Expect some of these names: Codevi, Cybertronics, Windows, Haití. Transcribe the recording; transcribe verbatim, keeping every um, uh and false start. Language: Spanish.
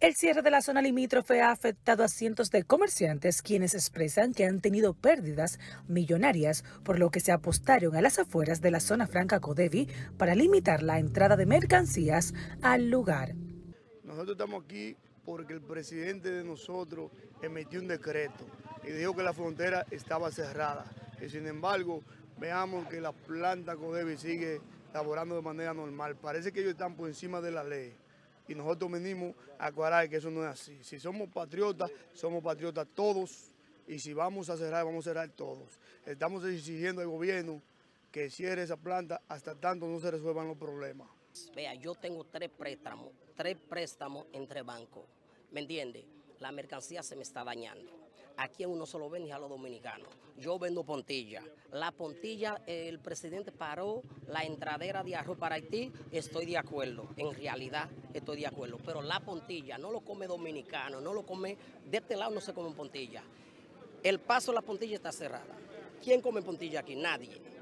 El cierre de la zona limítrofe ha afectado a cientos de comerciantes, quienes expresan que han tenido pérdidas millonarias, por lo que se apostaron a las afueras de la zona franca Codevi para limitar la entrada de mercancías al lugar. Nosotros estamos aquí porque el presidente de nosotros emitió un decreto y dijo que la frontera estaba cerrada. Y sin embargo, veamos que la planta Codevi sigue laborando de manera normal. Parece que ellos están por encima de la ley. Y nosotros venimos a aclarar que eso no es así. Si somos patriotas, somos patriotas todos. Y si vamos a cerrar, vamos a cerrar todos. Estamos exigiendo al gobierno que cierre esa planta hasta tanto no se resuelvan los problemas. Vea, yo tengo tres préstamos, tres préstamos entre bancos. ¿Me entiende? La mercancía se me está dañando. Aquí uno se lo vende a los dominicanos. Yo vendo pontilla. La pontilla, el presidente paró la entradera de arroz para Haití. Estoy de acuerdo, en realidad estoy de acuerdo. Pero la pontilla no lo come dominicano, no lo come... De este lado no se come pontilla. El paso de la pontilla está cerrada. ¿Quién come pontilla aquí? Nadie.